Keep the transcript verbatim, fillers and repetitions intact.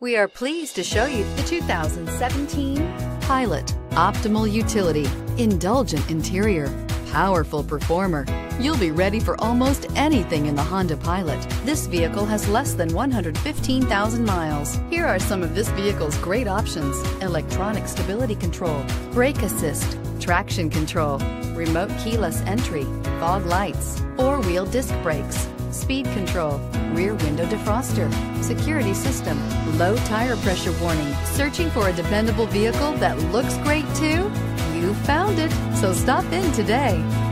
We are pleased to show you the two thousand seventeen Pilot. Optimal utility, indulgent interior, powerful performer. You'll be ready for almost anything in the Honda Pilot. This vehicle has less than one hundred fifteen thousand miles. Here are some of this vehicle's great options: electronic stability control, brake assist, traction control, remote keyless entry, fog lights, four-wheel disc brakes, speed control, rear window defroster, security system, low tire pressure warning. Searching for a dependable vehicle that looks great too? You found it, so stop in today.